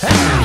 Hey!